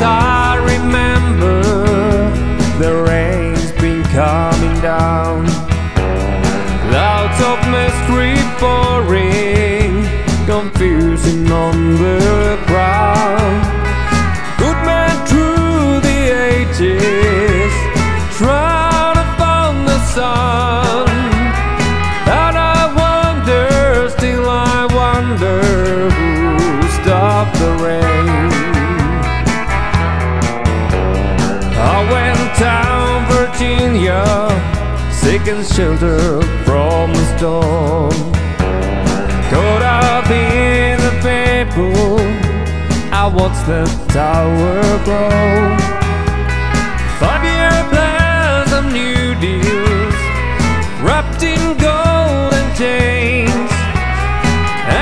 as I remember, the rain's been coming down. Clouds of mystery pouring, confusing on the ground. Good man through the ages, shroud upon the sun. And I wonder, still I wonder, who stopped the rain. I went down Virginia, seeking shelter from the storm. Caught up in the people, I watched the tower grow. 5-year plans and new deals, wrapped in gold and chains.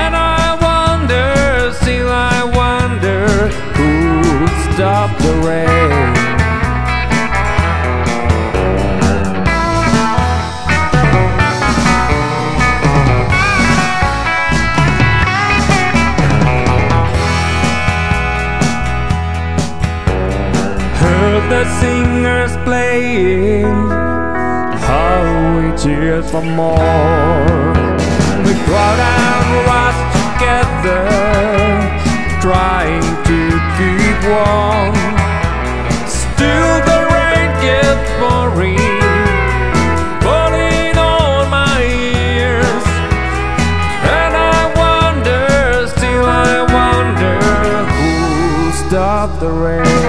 And I wonder, still I wonder, who stopped the rain. The singers playing, how we cheers for more. The crowd and rush together, trying to keep warm. Still the rain gets pouring, falling on my ears. And I wonder, still I wonder, who stopped the rain.